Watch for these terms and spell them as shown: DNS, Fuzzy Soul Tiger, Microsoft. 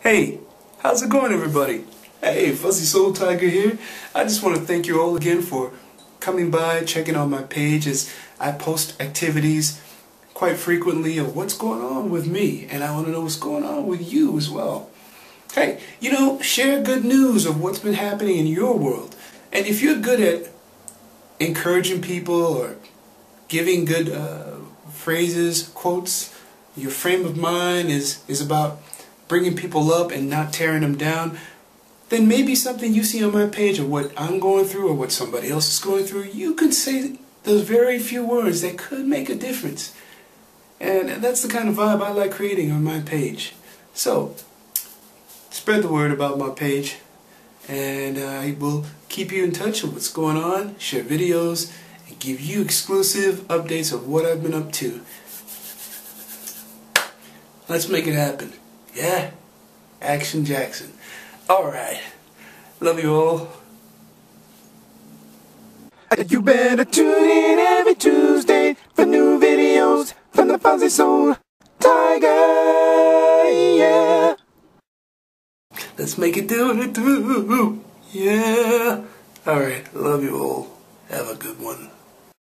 Hey, how's it going, everybody? Hey, Fuzzy Soul Tiger here. I just want to thank you all again for coming by, checking out my page as I post activities quite frequently of what's going on with me, and I want to know what's going on with you as well. Hey, you know, share good news of what's been happening in your world. And if you're good at encouraging people or giving good phrases, quotes, your frame of mind is about bringing people up and not tearing them down, then maybe something you see on my page or what I'm going through or what somebody else is going through, you could say those very few words that could make a difference. And that's the kind of vibe I like creating on my page. So, spread the word about my page, and I will keep you in touch with what's going on, share videos, and give you exclusive updates of what I've been up to. Let's make it happen. Yeah, Action Jackson. Alright, love you all. You better tune in every Tuesday for new videos from the Fuzzy Soul Tiger, yeah. Let's make it do, yeah. Alright, love you all. Have a good one.